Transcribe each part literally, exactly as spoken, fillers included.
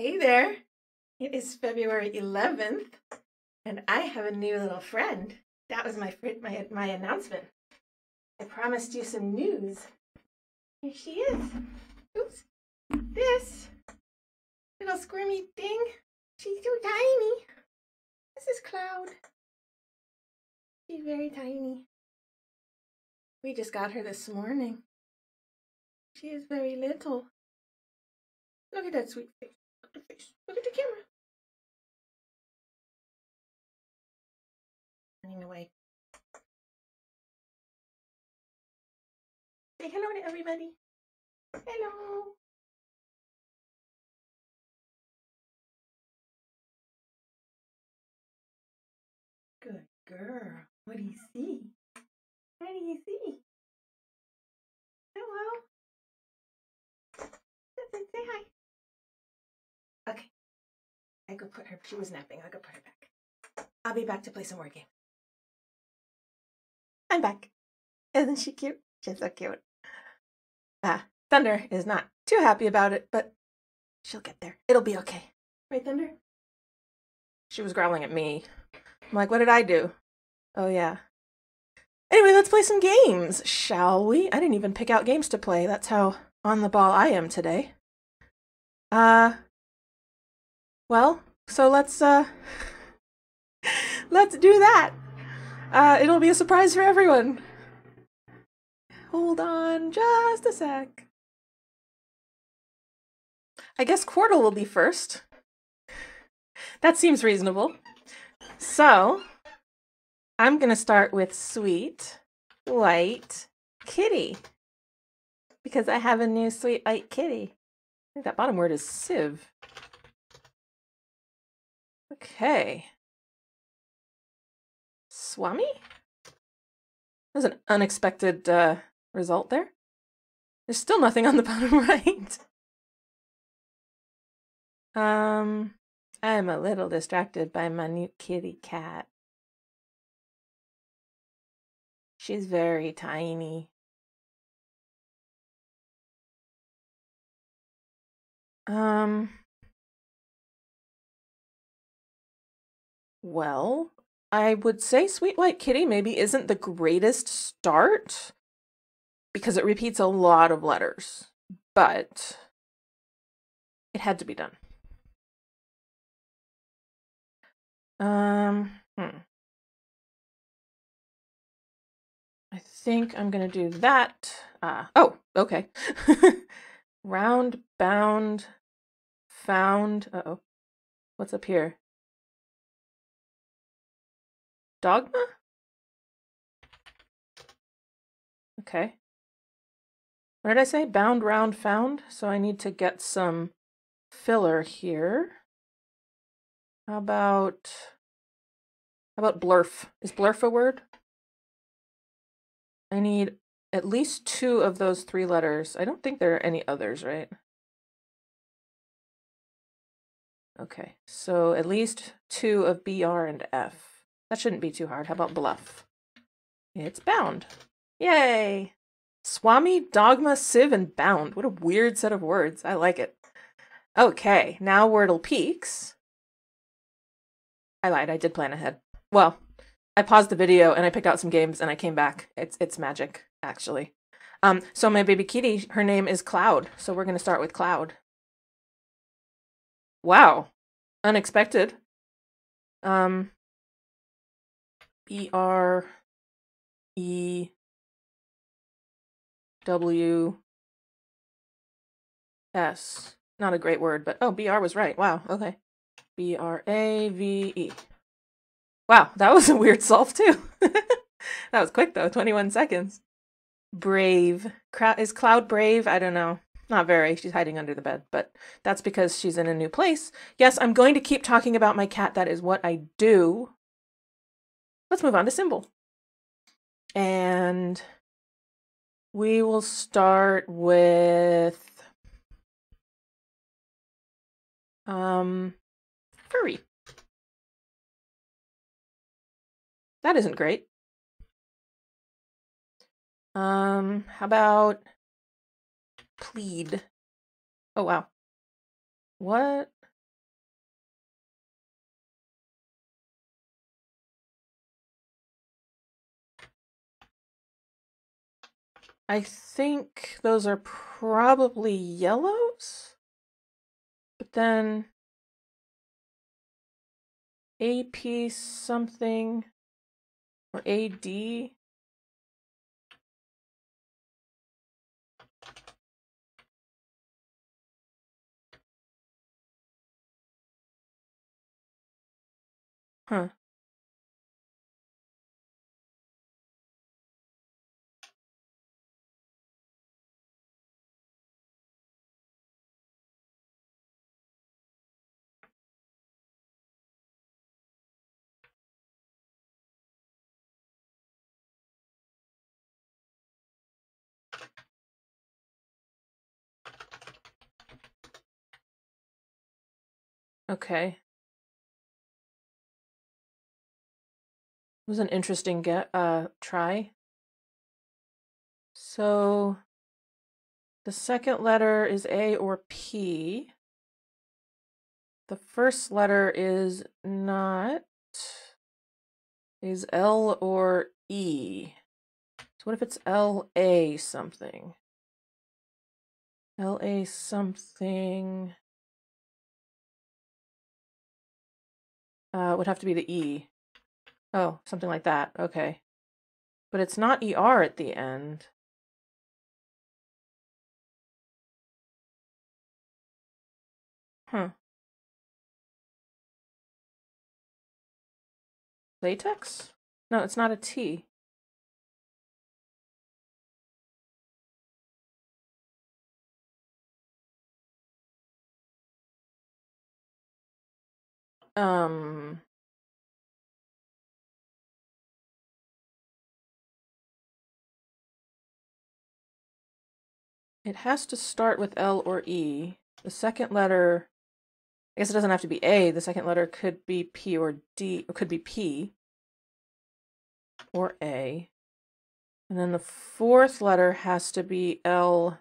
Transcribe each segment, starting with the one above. Hey there, it is February eleventh, and I have a new little friend. That was my friend, my, my announcement. I promised you some news. Here she is. Oops, this little squirmy thing, she's so tiny. This is Cloud. She's very tiny. We just got her this morning. She is very little. Look at that sweet face. Look at the face. Look at the camera. Running away. Say hello to everybody. Hello. Good girl. What do you see? What do you see? Hello. Say hi. Okay. I go put her. She was napping. I'll go put her back. I'll be back to play some word game. I'm back. Isn't she cute? She's so cute. Ah, Thunder is not too happy about it, but she'll get there. It'll be okay. Right, Thunder? She was growling at me. I'm like, what did I do? Oh, yeah. Anyway, let's play some games, shall we? I didn't even pick out games to play. That's how on the ball I am today. Uh, well, so let's, uh, let's do that. Uh, it'll be a surprise for everyone. Hold on just a sec. I guess Quordle will be first. That seems reasonable. So, I'm gonna start with Sweet White Kitty, because I have a new Sweet White Kitty. I think that bottom word is sieve. Okay. Swami? That was an unexpected uh, result there. There's still nothing on the bottom right. Um, I'm a little distracted by my new kitty cat. She's very tiny. Um, well, I would say Sweet White Kitty maybe isn't the greatest start because it repeats a lot of letters, but it had to be done. Um, hmm. I think I'm gonna do that. Uh, oh, okay. Round, bound, found. Uh-oh. What's up here? Dogma? Okay. What did I say? Bound, round, found. So I need to get some filler here. How about... How about blurf? Is blurf a word? I need at least two of those three letters. I don't think there are any others, right? Okay, so at least two of B, R, and F. That shouldn't be too hard. How about bluff? It's bound. Yay! Swami, dogma, sieve, and bound. What a weird set of words. I like it. Okay, now Wordle Peaks. I lied. I did plan ahead. Well, I paused the video and I picked out some games and I came back. It's it's magic, actually. Um, so my baby kitty, her name is Cloud. So we're gonna start with Cloud. Wow, unexpected. Um, B R E W S. Not a great word, but oh, B R was right. Wow. Okay, B R A V E. Wow, that was a weird solve too. That was quick though, twenty-one seconds. Brave. Is Cloud brave? I don't know. Not very. She's hiding under the bed, but that's because she's in a new place. Yes, I'm going to keep talking about my cat. That is what I do. Let's move on to Symble. And we will start with um furry. That isn't great. Um, how about plead? Oh, wow. What I think those are probably yellows, but then A P something or A D. Huh. Okay. It was an interesting get, uh, try. So the second letter is A or P. The first letter is not, is L or E. So what if it's L A something? L A something uh, would have to be the E. Oh, something like that. Okay. But it's not E R at the end. Huh. Latex? No, it's not a T. Um... It has to start with L or E. The second letter, I guess it doesn't have to be A. The second letter could be P or D, or could be P or A. And then the fourth letter has to be L,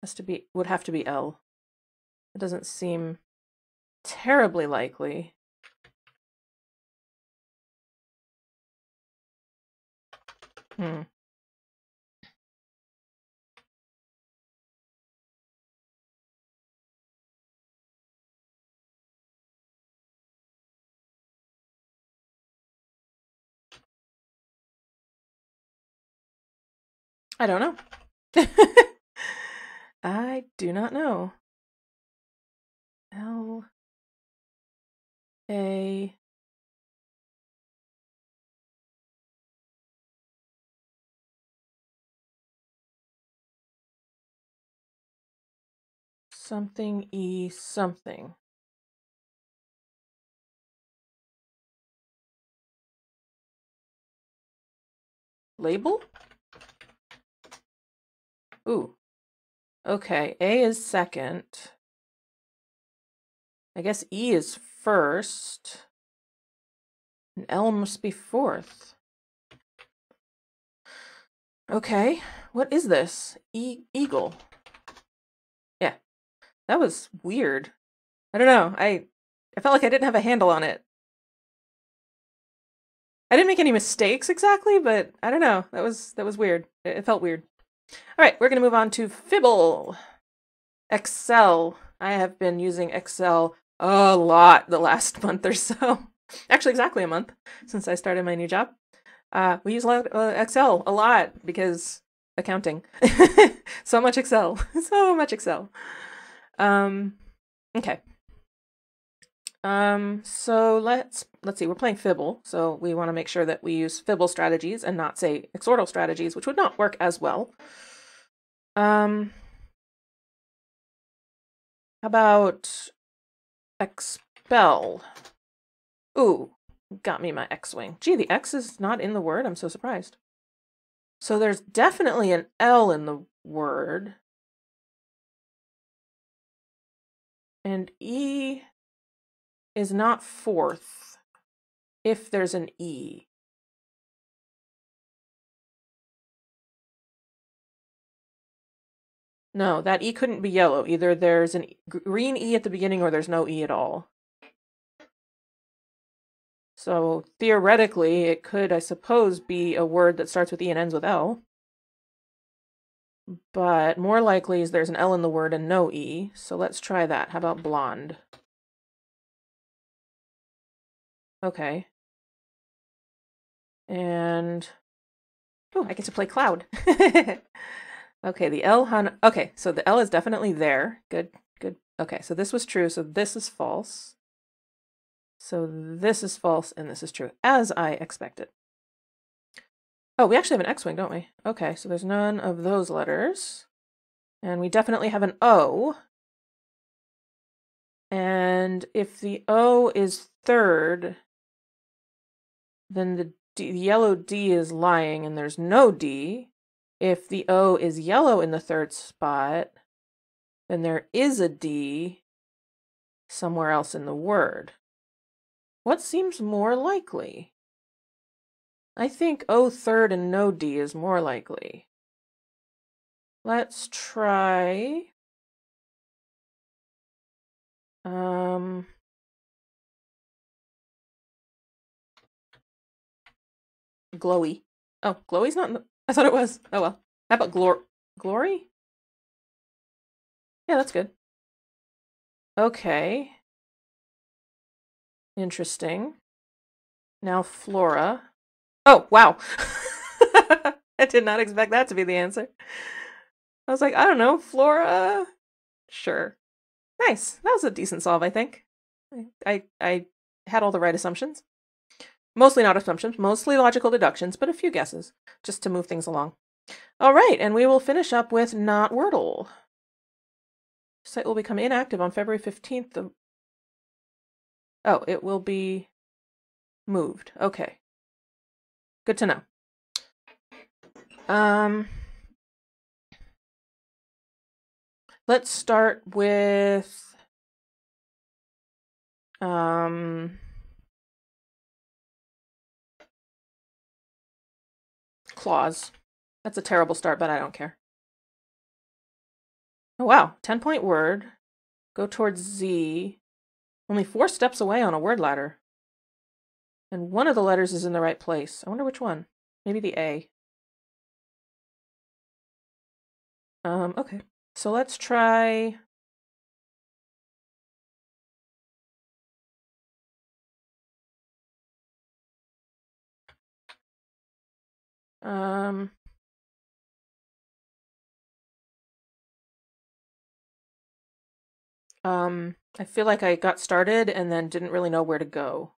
has to be, would have to be L. It doesn't seem terribly likely. Hmm. I don't know. I do not know. L A something E something. Label? Ooh, okay, A is second. I guess E is first. And L must be fourth. Okay, what is this? E Eagle. Yeah, that was weird. I don't know, I, I felt like I didn't have a handle on it. I didn't make any mistakes exactly, but I don't know, that was, that was weird. It, it felt weird. All right, we're going to move on to Fibble. Excel. I have been using Excel a lot the last month or so. Actually, exactly a month since I started my new job. Uh, we use Excel a lot because accounting. So much Excel. So much Excel. Um, okay. Um, so let's, let's see, we're playing Fibble, so we want to make sure that we use Fibble strategies and not, say, exortal strategies, which would not work as well. Um, how about expel? Ooh, got me my X-wing. Gee, the X is not in the word. I'm so surprised. So there's definitely an L in the word. And E is not fourth if there's an E. No, that E couldn't be yellow. Either there's an green E at the beginning or there's no E at all. So theoretically, it could, I suppose, be a word that starts with E and ends with L. But more likely is there's an L in the word and no E. So let's try that. How about blonde? Okay. And oh, I get to play Cloud. Okay, the L, Han okay, so the L is definitely there. Good, good. Okay, so this was true, so this is false. So this is false, and this is true, as I expected. Oh, we actually have an X-wing, don't we? Okay, so there's none of those letters. And we definitely have an O. And if the O is third, then the, D, the yellow D is lying, and there's no D. If the O is yellow in the third spot, then there is a D somewhere else in the word. What seems more likely? I think O third and no D is more likely. Let's try. Um. Glowy. Oh, glowy's not in the... I thought it was. Oh well. How about glor glory? Yeah, that's good. Okay. Interesting. Now flora. Oh, wow. I did not expect that to be the answer. I was like, I don't know, flora? Sure. Nice. That was a decent solve, I think. I, I had all the right assumptions. Mostly not assumptions, mostly logical deductions, but a few guesses, just to move things along. All right, and we will finish up with Not Wordle. Site will become inactive on February fifteenth. Of... Oh, it will be moved. Okay. Good to know. Um, let's start with um, claws. That's a terrible start, but I don't care. Oh, wow. ten-point word. Go towards Z. Only four steps away on a word ladder. And one of the letters is in the right place. I wonder which one. Maybe the A. Um, okay. So let's try... Um... Um, I feel like I got started and then didn't really know where to go.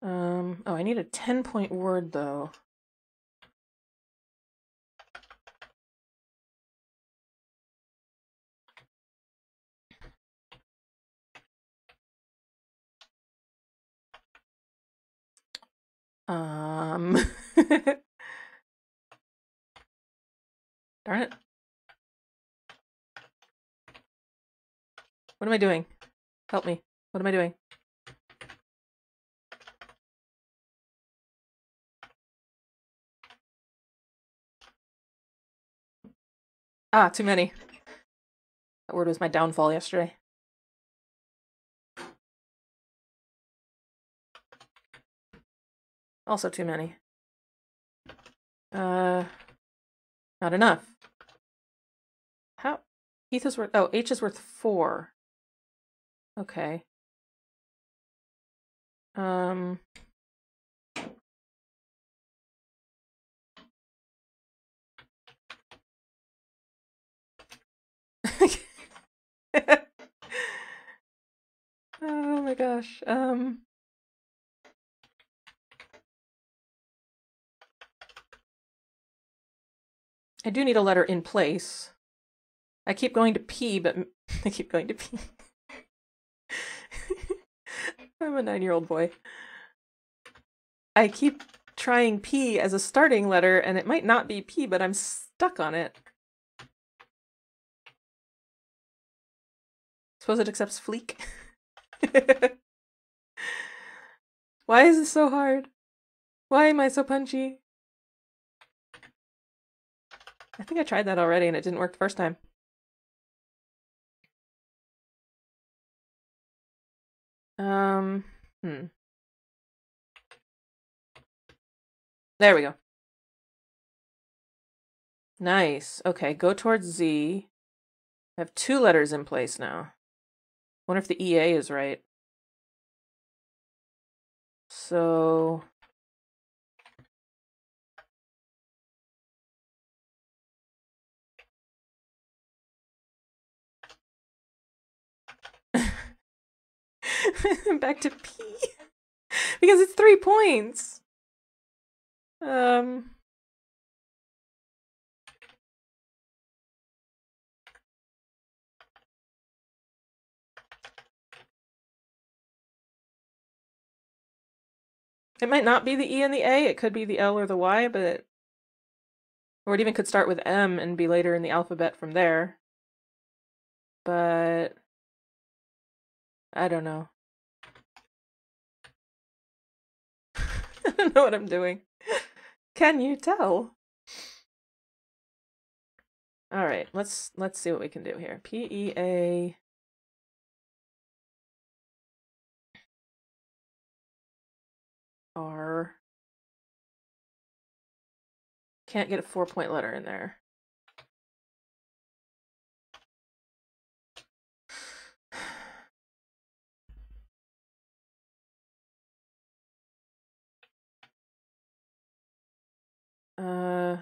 Um, oh, I need a ten-point word, though. Um, darn it. What am I doing? Help me. What am I doing? Ah, too many. That word was my downfall yesterday. Also too many. Uh, not enough. How? Heath is worth, oh, H is worth four. Okay. Um... Oh my gosh. Um I do need a letter in place. I keep going to P, but I keep going to P. I'm a nine-year-old boy. I keep trying P as a starting letter, and it might not be P, but I'm stuck on it. Suppose it accepts fleek. Why is this so hard? Why am I so punchy? I think I tried that already and it didn't work the first time. Um, hmm. There we go. Nice. Okay, go towards Z. I have two letters in place now. Wonder if the E A is right. So... back to P. Because it's three points. Um... It might not be the E and the A, it could be the L or the Y, but... Or it even could start with M and be later in the alphabet from there. But... I don't know. I don't know what I'm doing. Can you tell? All right, let's let's see what we can do here. P E A. R. Can't get a four-point letter in there. Uh, oh,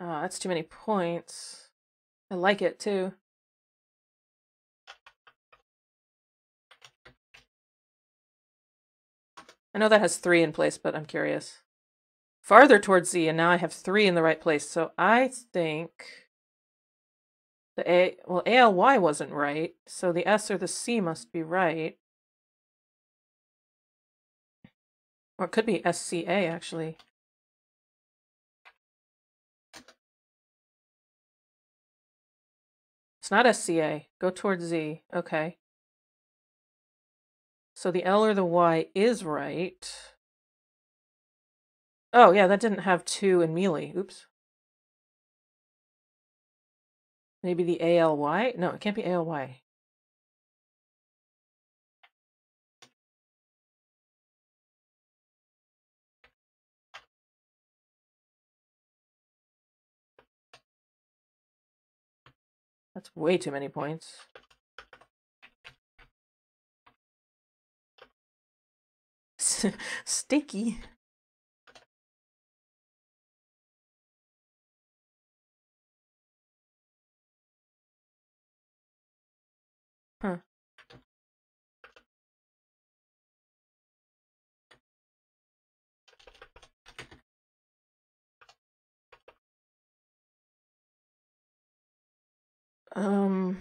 that's too many points. I like it too. I know that has three in place, but I'm curious. Farther towards Z, and now I have three in the right place, so I think... The A, well, A L Y wasn't right, so the S or the C must be right. Or it could be S C A, actually. It's not S C A. Go towards Z. Okay. So the L or the Y is right. Oh, yeah, that didn't have two in mealy. Oops. Maybe the A L Y? No, it can't be A L Y. That's way too many points. Sticky. Huh. Um.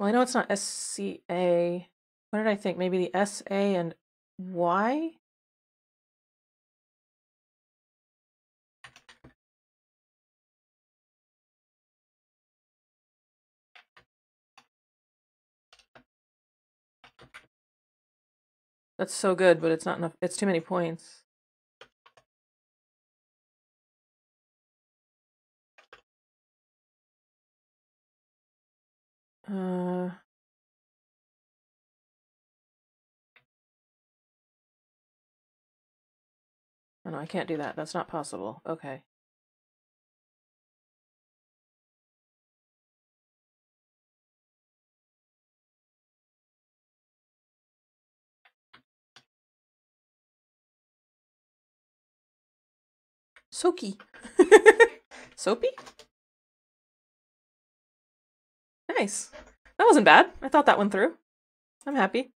Well, I know it's not S C A. What did I think? Maybe the S A and Y? That's so good, but it's not enough. It's too many points. Uh... Oh, no, I can't do that. That's not possible. Okay. Soaky. Soapy? Nice. That wasn't bad. I thought that one through. I'm happy.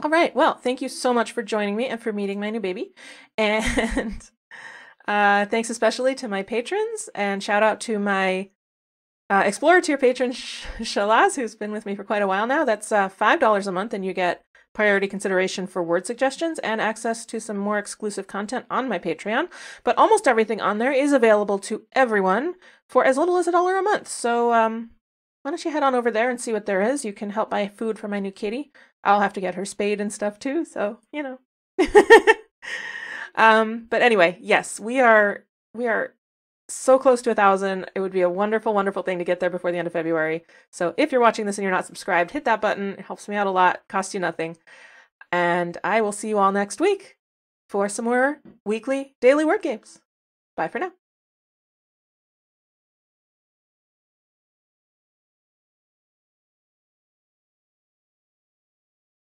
All right. Well, thank you so much for joining me and for meeting my new baby. And uh, thanks especially to my patrons, and shout out to my uh, Explorer tier patron, Shalaz, who's been with me for quite a while now. That's uh, five dollars a month, and you get priority consideration for word suggestions and access to some more exclusive content on my Patreon. But almost everything on there is available to everyone for as little as a dollar a month. So um, why don't you head on over there and see what there is? You can help buy food for my new kitty. I'll have to get her spayed and stuff too, so, you know. um, but anyway, yes, we are we are so close to a thousand. It would be a wonderful, wonderful thing to get there before the end of February. So if you're watching this and you're not subscribed, hit that button. It helps me out a lot. Costs you nothing. And I will see you all next week for some more weekly daily word games. Bye for now.